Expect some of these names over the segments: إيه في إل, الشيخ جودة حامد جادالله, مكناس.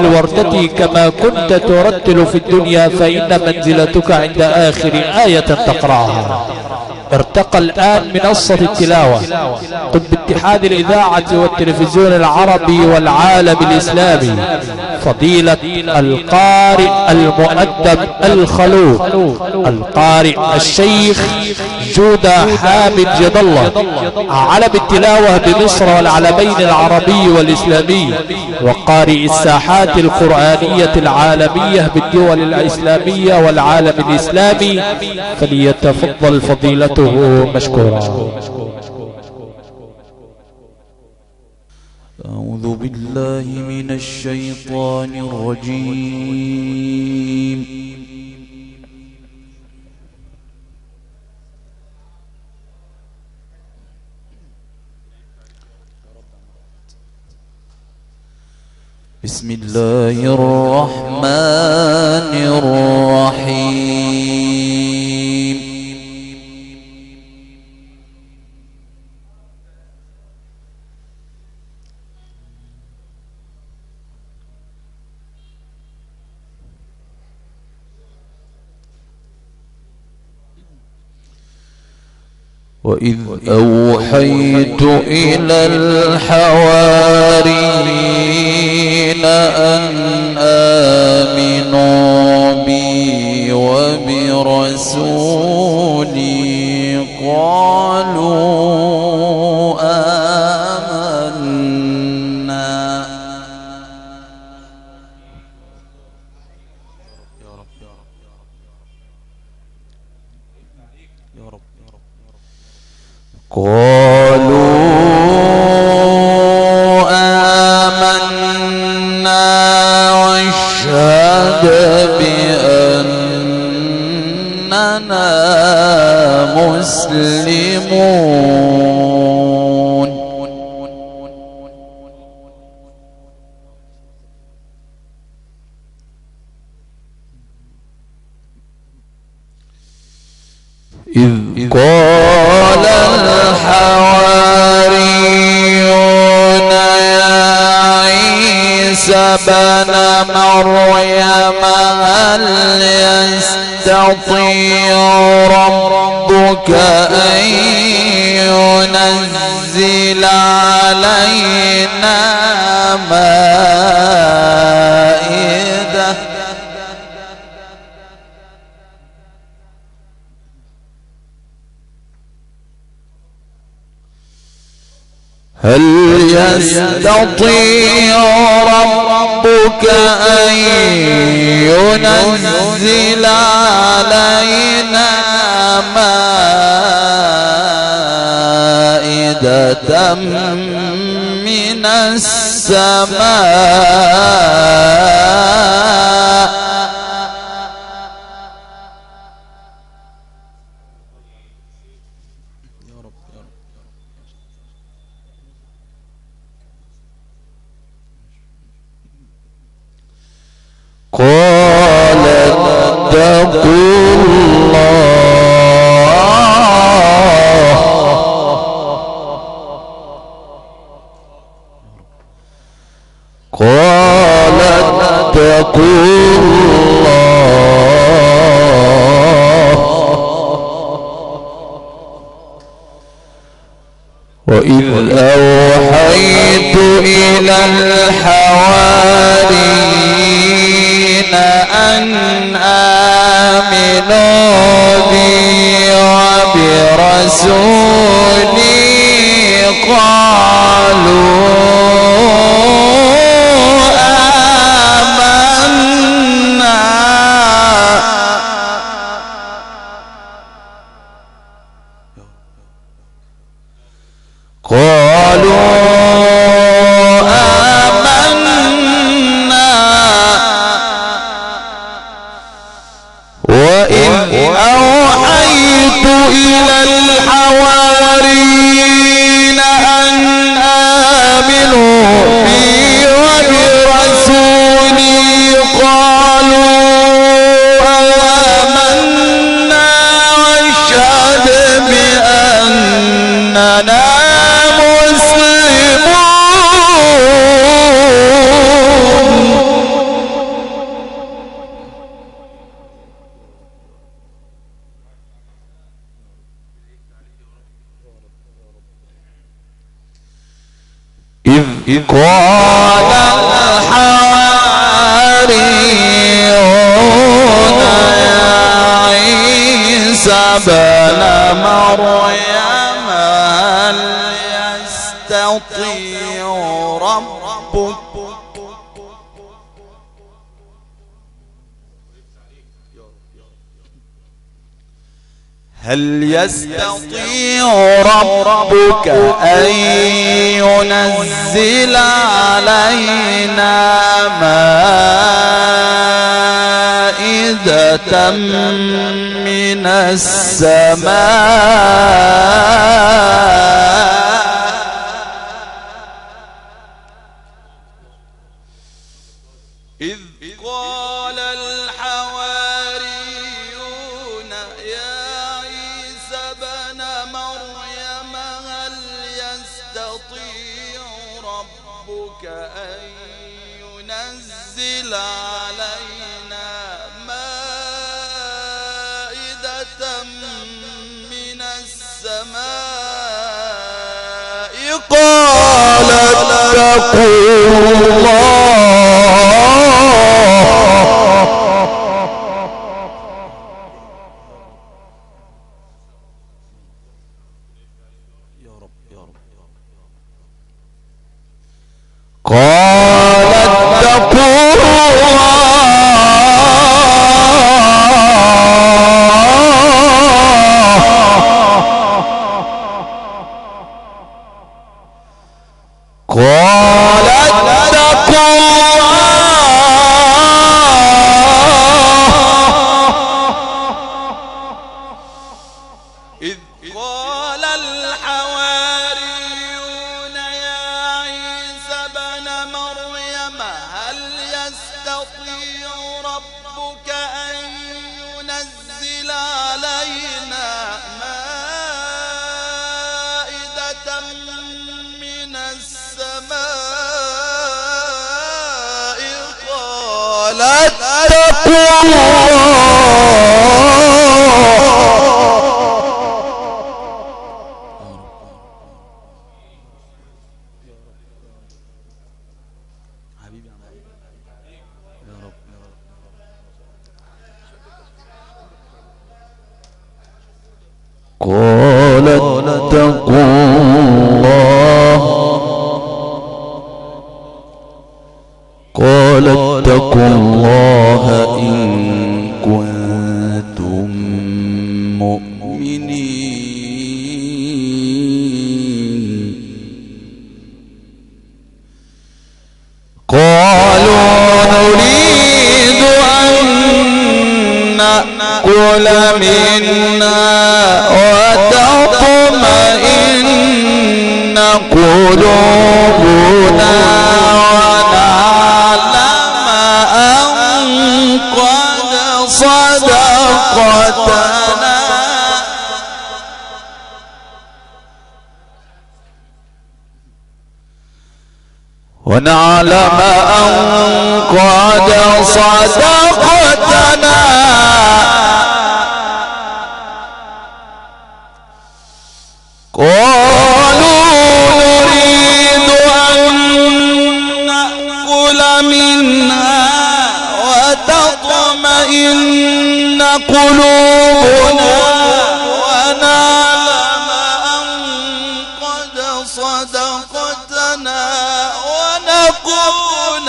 رتل وردتي كما كنت ترتل في الدنيا فإن منزلتك عند آخر آية تقرأها. ارتقى الآن منصة التلاوة قد باتحاد الإذاعة والتلفزيون العربي والعالم الإسلامي فضيلة القارئ المؤدب الخلوق القارئ الشيخ جودة حامد جادالله عالم التلاوة بمصر والعالمين العربي والإسلامي وقارئ الساحات القرآنية العالمية بالدول الإسلامية والعالم الإسلامي فليتفضل فضيلته مشكورا. أعوذ بالله من الشيطان الرجيم. بسم الله الرحمن الرحيم. وإذ أوحيت إلى الحواريين أن آمنوا بي وبرسولي قالوا آمنا يا رب يا رب يا رب يا رب يا رب قالوا آمنا واشهد بأننا مسلمون. إذ قال الحواريون يا عيسى بن مريم هل يستطيع ربك أن ينزل علينا مائدة؟ هل يستطيع ربك أن ينزل علينا مائدة من السماء؟ قال اتقوا الله قال اتقوا الله وإذ أوحيت إلى الحواريين أن آمنوا بي وبرسولي قالوا آمنا مسلمون. إذ قال الحواريون يا عيسى ابن مريم هل يستطيع ربك أن ينزل علينا مائدة من السماء؟ إذ قال الحواريون يا أن ينزل علينا مائدة من السماء؟ قال اتقوا الله ونعلم أن قد صدقتنا قالوا نريد أن نأكل منها وتطمئن قلوبنا ونعلم أن قد صدقتنا ونكون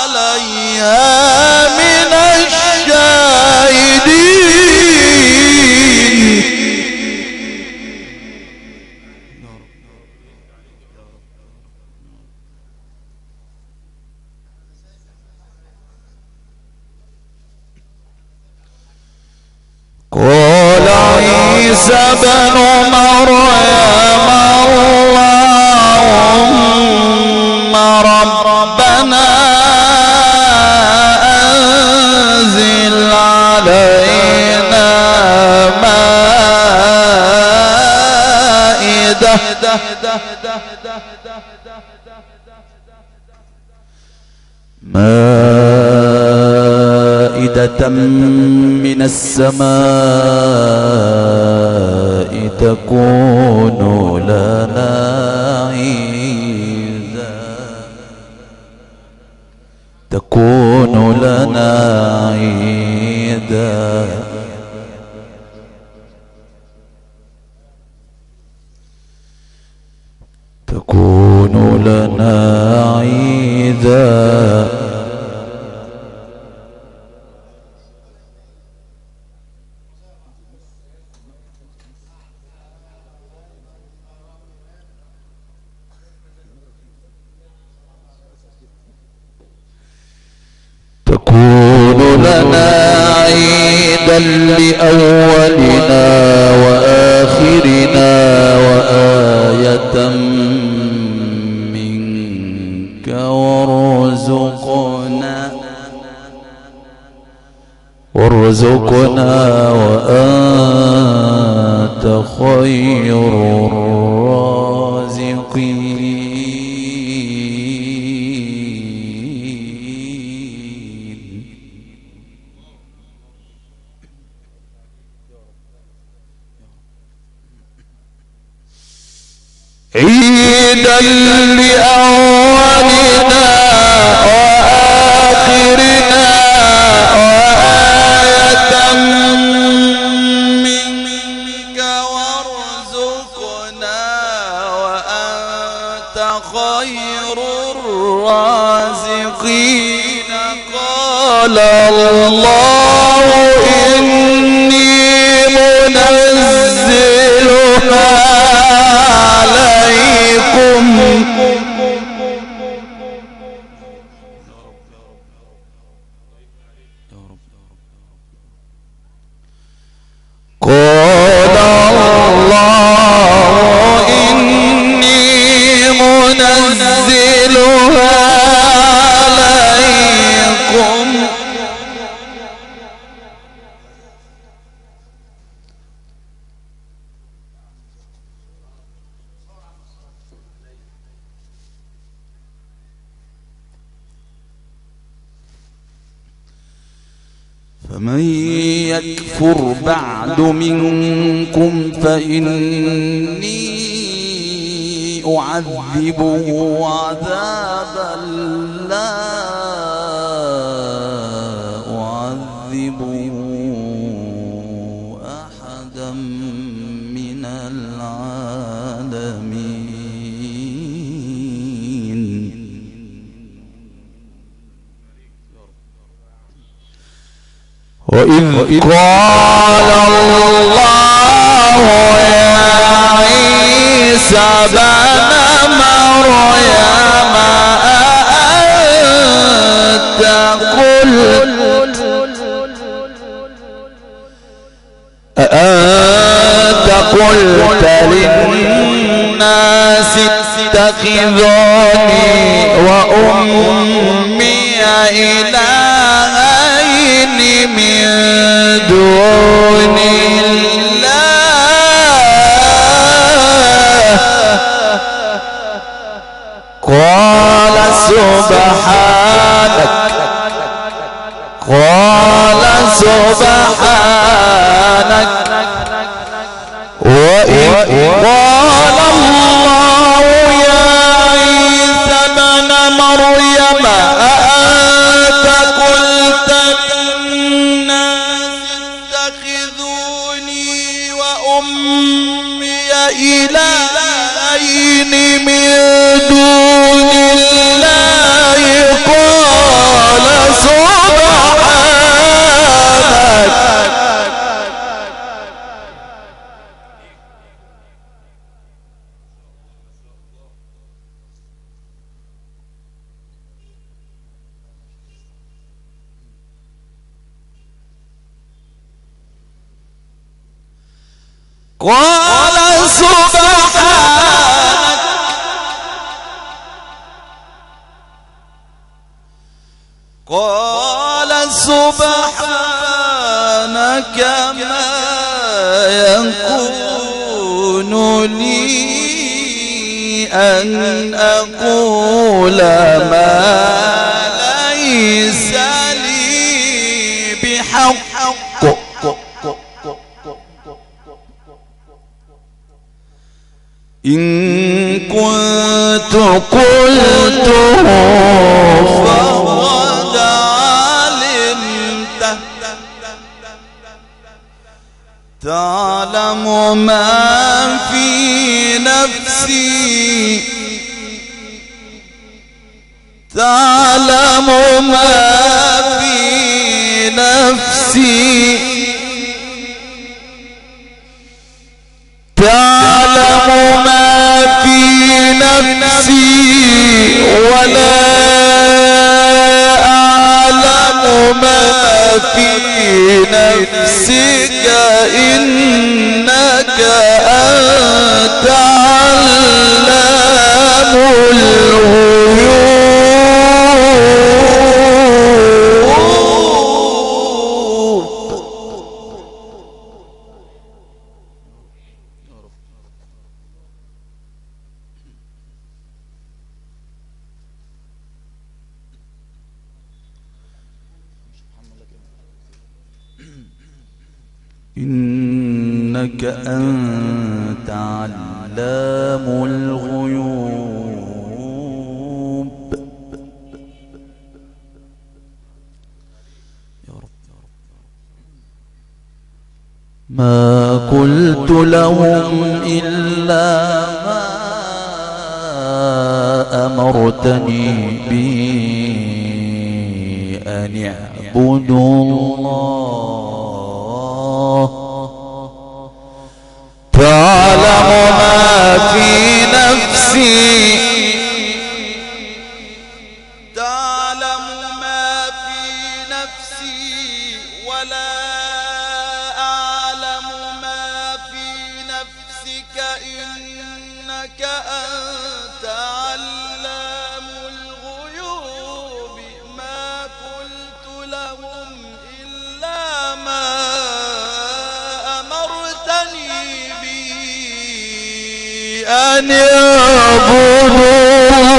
عليها من الشاهدين. قال عيسى ابن مريم ربنا أنزل علينا مائدة من السماء تكون لنا عيدا تكون لنا عيدا. تكون لنا عيدا لأولنا وآخرنا وآية منك وارزقنا وأنت خير الرازقين. عيداً لأولنا وآخرنا وآية منك وارزقنا وأنت خير الرازقين. قال الله إني منزلها قال الله إني منزلها عليكم فمن يكفر بعد منكم فإني أعذبه عذابا لا أعذبه أحدا من العالمين. وإذ قال الله يا عيسى بن مريم أأنت قلت للناس اتخذوني وأمي إلهين من دون الله؟ قال سبحانك وإذ قال الله يا عيسى ابن مريم أأنت قلت للناس اتخذوني وأمي إلهين من دون الله؟ قال سبحانك قال سبحانك ما يكون لي أن أقول ما ليس لي بحق إن كنت قلته فهو تعلم ما في نفسي، تعلم ما في نفسي، تعلم ما في نفسي ولا أعلم ما في نفسك إنك أنت علام الغيوب. إنك أنت علام الغيوب. يا رب ما قلت لهم إلا ما أمرتني به أن اعبدوا الله. تعلم ما في نفسي، تعلم ما في نفسي ولا أعلم ما في نفسك إنك أنت علام الغيوب. ما قلت لهم إلا ما أن يعبدوا الله.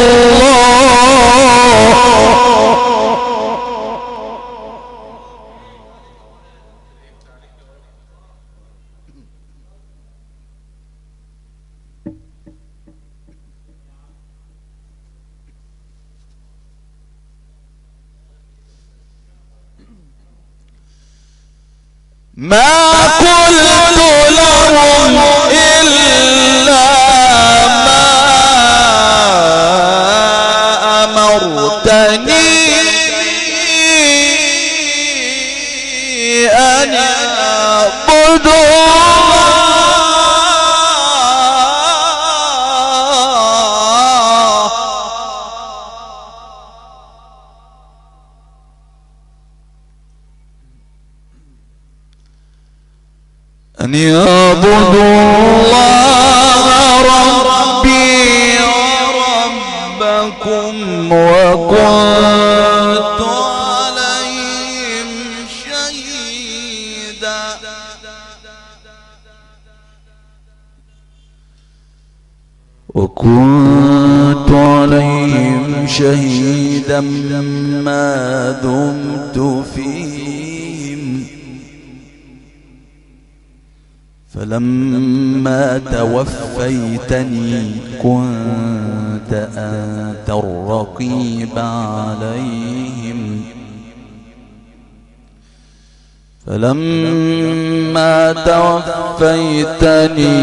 ما قلت لهم إلا أن يعبدوا الله ربي وربكم وكنت عليهم شهيدا. وكنت عليهم شهيدا ما دمت فيهم، فلما توفيتني كنت أنت الرقيب عليهم. فلما توفيتني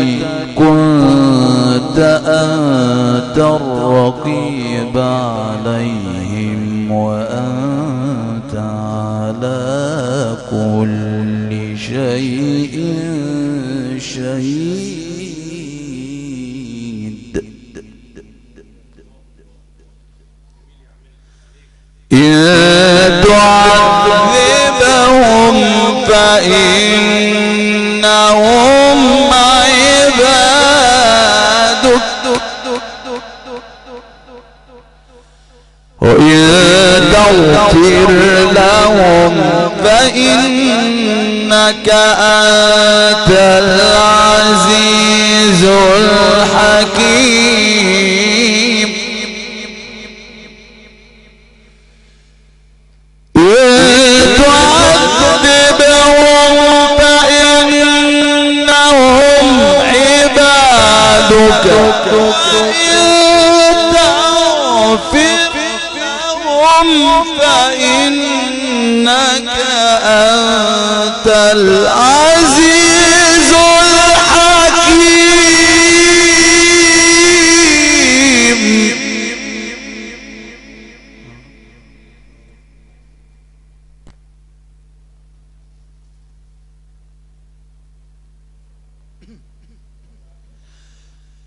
كنت أنت الرقيب عليهم وأنت على كل شيء شهيد. إن تعذبهم فإنهم عبادك، وإن تغفر لهم فإنك أنت العزيز الحكيم. إن تعذبهم فإنهم عبادك، وإن تغفر لهم فإنك أنت العزيز الحكيم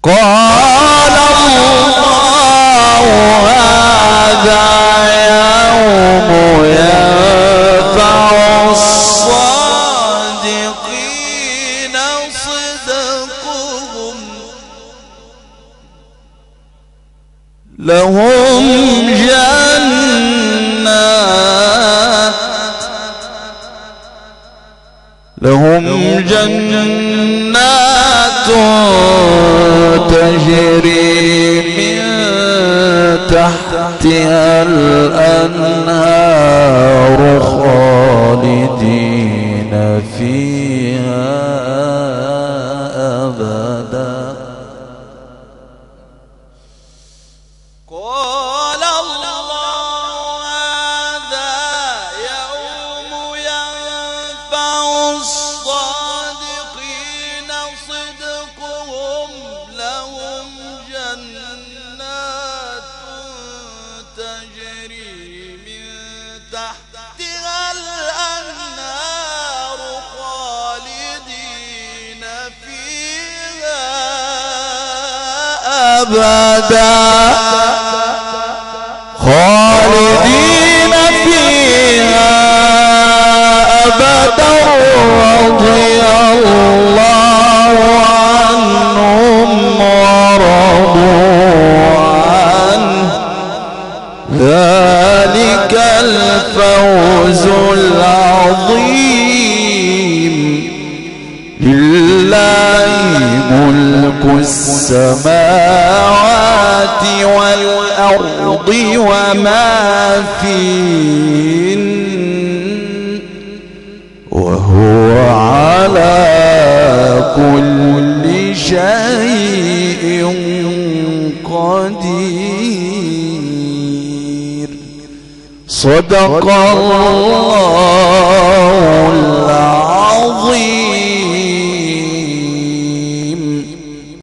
قال الله هذا يوم ينفع الصادقين صدقهم لهم جنات تجري من تحتها الأنهار خالدين فيها أبدا. قال الله هذا يوم ينفع الصادقين صدقهم لهم جنات تجري من تحتها الأنهار خالدين فيها أبدا رضي الله عنهم ورضوا عنه ذلك الفوز العظيم. لله ملك السماوات والأرض وما فيهن وهو على كل شيء قدير. صدق الله العظيم.